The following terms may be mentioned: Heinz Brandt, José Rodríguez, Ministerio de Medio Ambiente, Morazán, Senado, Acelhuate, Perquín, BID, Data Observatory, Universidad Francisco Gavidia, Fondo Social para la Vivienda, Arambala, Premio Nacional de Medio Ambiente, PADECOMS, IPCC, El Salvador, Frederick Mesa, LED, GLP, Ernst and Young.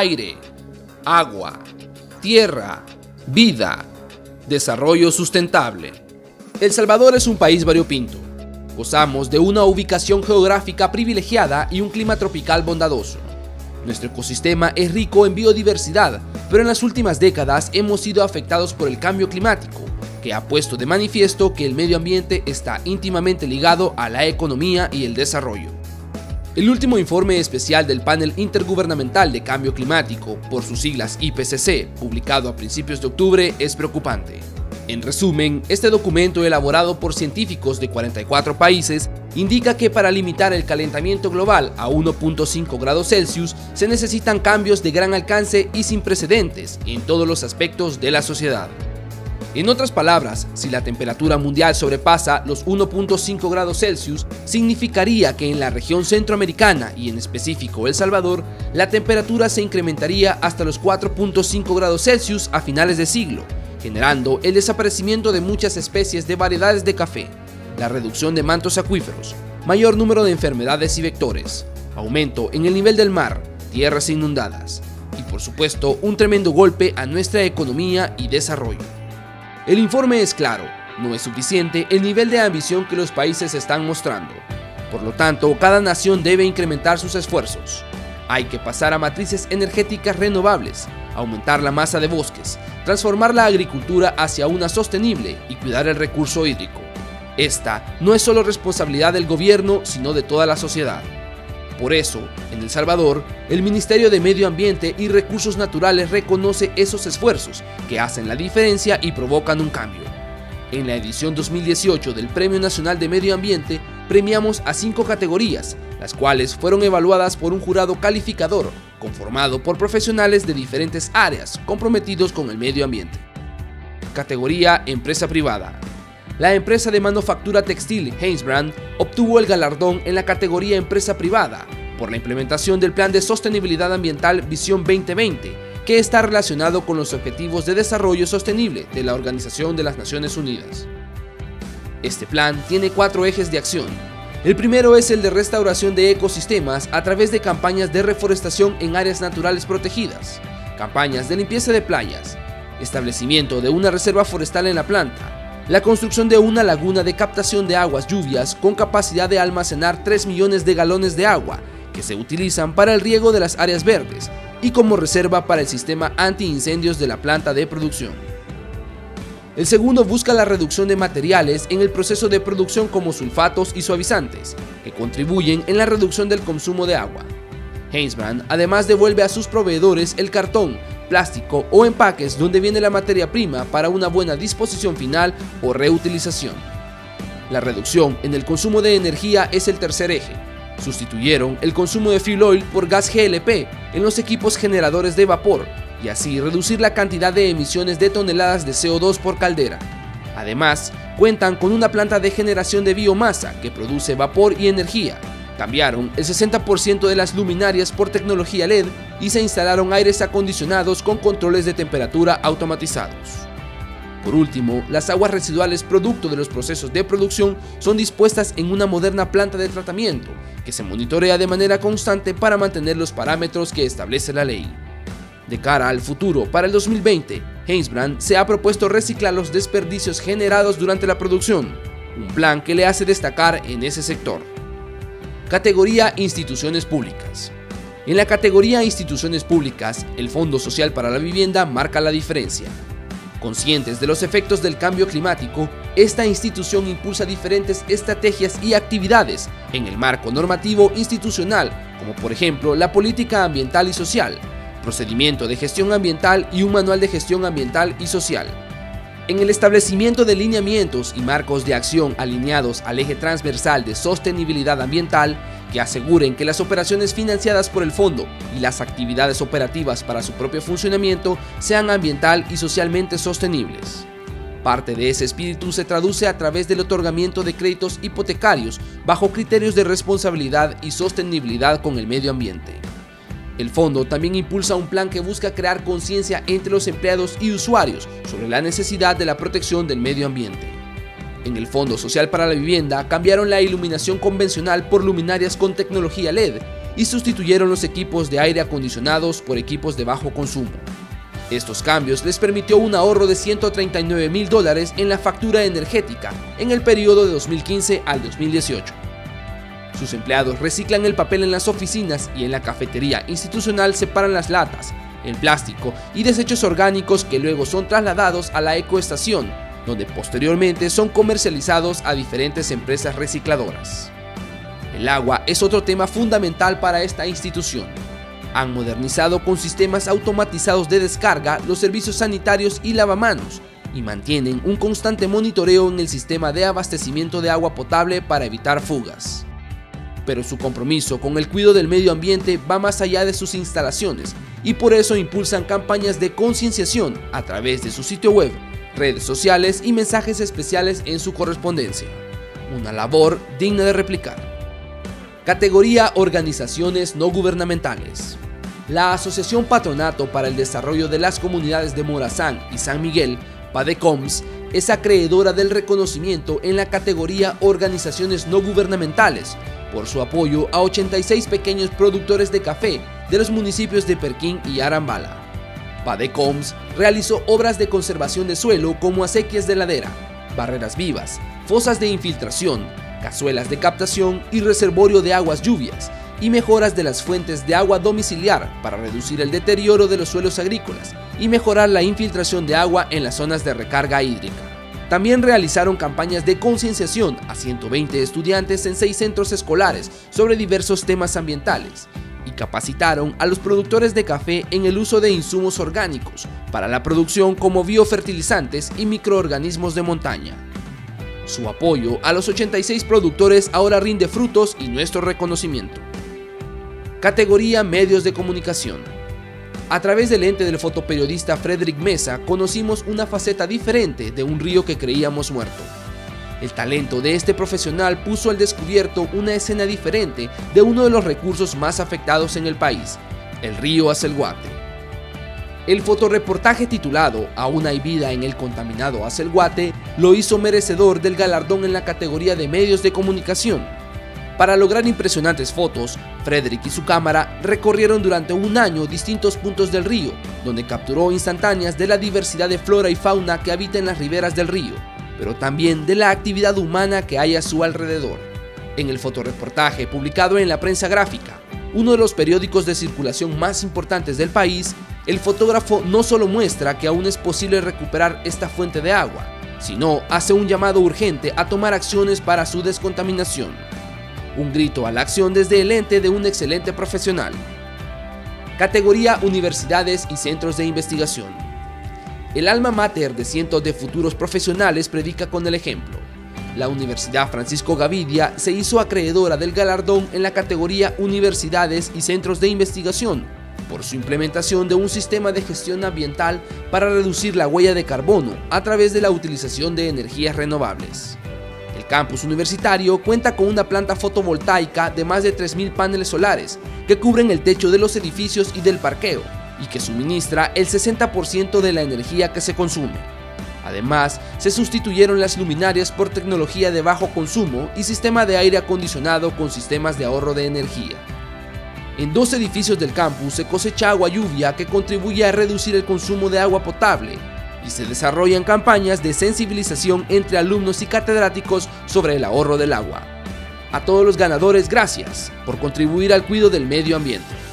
aire, agua, tierra, vida, desarrollo sustentable. El Salvador es un país variopinto. Gozamos de una ubicación geográfica privilegiada y un clima tropical bondadoso. Nuestro ecosistema es rico en biodiversidad, pero en las últimas décadas hemos sido afectados por el cambio climático, que ha puesto de manifiesto que el medio ambiente está íntimamente ligado a la economía y el desarrollo. El último informe especial del Panel Intergubernamental de Cambio Climático, por sus siglas IPCC, publicado a principios de octubre, es preocupante. En resumen, este documento elaborado por científicos de 44 países indica que para limitar el calentamiento global a 1.5 grados Celsius se necesitan cambios de gran alcance y sin precedentes en todos los aspectos de la sociedad. En otras palabras, si la temperatura mundial sobrepasa los 1.5 grados Celsius, significaría que en la región centroamericana y en específico El Salvador, la temperatura se incrementaría hasta los 4.5 grados Celsius a finales de siglo, generando el desaparecimiento de muchas especies de variedades de café, la reducción de mantos acuíferos, mayor número de enfermedades y vectores, aumento en el nivel del mar, tierras inundadas y, por supuesto, un tremendo golpe a nuestra economía y desarrollo. El informe es claro, no es suficiente el nivel de ambición que los países están mostrando. Por lo tanto, cada nación debe incrementar sus esfuerzos. Hay que pasar a matrices energéticas renovables, aumentar la masa de bosques, transformar la agricultura hacia una sostenible y cuidar el recurso hídrico. Esta no es solo responsabilidad del gobierno, sino de toda la sociedad. Por eso, en El Salvador, el Ministerio de Medio Ambiente y Recursos Naturales reconoce esos esfuerzos que hacen la diferencia y provocan un cambio. En la edición 2018 del Premio Nacional de Medio Ambiente, premiamos a 5 categorías, las cuales fueron evaluadas por un jurado calificador, conformado por profesionales de diferentes áreas comprometidos con el medio ambiente. Categoría Empresa Privada. La empresa de manufactura textil Heinz Brandt obtuvo el galardón en la categoría Empresa Privada por la implementación del Plan de Sostenibilidad Ambiental Visión 2020, que está relacionado con los Objetivos de Desarrollo Sostenible de la Organización de las Naciones Unidas. Este plan tiene 4 ejes de acción. El primero es el de restauración de ecosistemas a través de campañas de reforestación en áreas naturales protegidas, campañas de limpieza de playas, establecimiento de una reserva forestal en la planta, la construcción de una laguna de captación de aguas lluvias con capacidad de almacenar 3 millones de galones de agua que se utilizan para el riego de las áreas verdes y como reserva para el sistema antiincendios de la planta de producción. El segundo busca la reducción de materiales en el proceso de producción como sulfatos y suavizantes, que contribuyen en la reducción del consumo de agua. Heinz Brandt además devuelve a sus proveedores el cartón, plástico o empaques donde viene la materia prima para una buena disposición final o reutilización. La reducción en el consumo de energía es el tercer eje. Sustituyeron el consumo de fuel oil por gas GLP en los equipos generadores de vapor y así reducir la cantidad de emisiones de toneladas de CO2 por caldera. Además, cuentan con una planta de generación de biomasa que produce vapor y energía. Cambiaron el 60% de las luminarias por tecnología LED y se instalaron aires acondicionados con controles de temperatura automatizados. Por último, las aguas residuales producto de los procesos de producción son dispuestas en una moderna planta de tratamiento que se monitorea de manera constante para mantener los parámetros que establece la ley. De cara al futuro, para el 2020, Heinz Brandt se ha propuesto reciclar los desperdicios generados durante la producción, un plan que le hace destacar en ese sector. Categoría Instituciones Públicas. En la categoría Instituciones Públicas, el Fondo Social para la Vivienda marca la diferencia. Conscientes de los efectos del cambio climático, esta institución impulsa diferentes estrategias y actividades en el marco normativo institucional, como por ejemplo la política ambiental y social, procedimiento de gestión ambiental y un manual de gestión ambiental y social. En el establecimiento de lineamientos y marcos de acción alineados al eje transversal de sostenibilidad ambiental que aseguren que las operaciones financiadas por el fondo y las actividades operativas para su propio funcionamiento sean ambiental y socialmente sostenibles. Parte de ese espíritu se traduce a través del otorgamiento de créditos hipotecarios bajo criterios de responsabilidad y sostenibilidad con el medio ambiente. El fondo también impulsa un plan que busca crear conciencia entre los empleados y usuarios sobre la necesidad de la protección del medio ambiente. En el Fondo Social para la Vivienda cambiaron la iluminación convencional por luminarias con tecnología LED y sustituyeron los equipos de aire acondicionados por equipos de bajo consumo. Estos cambios les permitió un ahorro de $139.000 en la factura energética en el periodo de 2015 al 2018. Sus empleados reciclan el papel en las oficinas y en la cafetería institucional separan las latas, el plástico y desechos orgánicos que luego son trasladados a la ecoestación, donde posteriormente son comercializados a diferentes empresas recicladoras. El agua es otro tema fundamental para esta institución. Han modernizado con sistemas automatizados de descarga los servicios sanitarios y lavamanos y mantienen un constante monitoreo en el sistema de abastecimiento de agua potable para evitar fugas. Pero su compromiso con el cuidado del medio ambiente va más allá de sus instalaciones y por eso impulsan campañas de concienciación a través de su sitio web, redes sociales y mensajes especiales en su correspondencia. Una labor digna de replicar. Categoría Organizaciones no gubernamentales. La Asociación Patronato para el Desarrollo de las Comunidades de Morazán y San Miguel, PADECOMS, es acreedora del reconocimiento en la categoría Organizaciones no gubernamentales por su apoyo a 86 pequeños productores de café de los municipios de Perquín y Arambala. PADECOMS realizó obras de conservación de suelo como acequias de ladera, barreras vivas, fosas de infiltración, cazuelas de captación y reservorio de aguas lluvias y mejoras de las fuentes de agua domiciliar para reducir el deterioro de los suelos agrícolas y mejorar la infiltración de agua en las zonas de recarga hídrica. También realizaron campañas de concienciación a 120 estudiantes en 6 centros escolares sobre diversos temas ambientales y capacitaron a los productores de café en el uso de insumos orgánicos para la producción como biofertilizantes y microorganismos de montaña. Su apoyo a los 86 productores ahora rinde frutos y nuestro reconocimiento. Categoría Medios de Comunicación. A través del ente del fotoperiodista Frederick Mesa conocimos una faceta diferente de un río que creíamos muerto. El talento de este profesional puso al descubierto una escena diferente de uno de los recursos más afectados en el país, el río Acelhuate. El fotoreportaje titulado "Aún hay vida en el contaminado Acelhuate" lo hizo merecedor del galardón en la categoría de medios de comunicación. Para lograr impresionantes fotos, Frederick y su cámara recorrieron durante un año distintos puntos del río, donde capturó instantáneas de la diversidad de flora y fauna que habita en las riberas del río, pero también de la actividad humana que hay a su alrededor. En el fotoreportaje publicado en La Prensa Gráfica, uno de los periódicos de circulación más importantes del país, el fotógrafo no solo muestra que aún es posible recuperar esta fuente de agua, sino hace un llamado urgente a tomar acciones para su descontaminación. Un grito a la acción desde el ente de un excelente profesional. Categoría Universidades y Centros de Investigación. El alma mater de cientos de futuros profesionales predica con el ejemplo. La Universidad Francisco Gavidia se hizo acreedora del galardón en la categoría Universidades y Centros de Investigación por su implementación de un sistema de gestión ambiental para reducir la huella de carbono a través de la utilización de energías renovables. El campus universitario cuenta con una planta fotovoltaica de más de 3.000 paneles solares que cubren el techo de los edificios y del parqueo y que suministra el 60% de la energía que se consume. Además, se sustituyeron las luminarias por tecnología de bajo consumo y sistema de aire acondicionado con sistemas de ahorro de energía. En 2 edificios del campus se cosecha agua lluvia que contribuye a reducir el consumo de agua potable, y se desarrollan campañas de sensibilización entre alumnos y catedráticos sobre el ahorro del agua. A todos los ganadores, gracias por contribuir al cuidado del medio ambiente.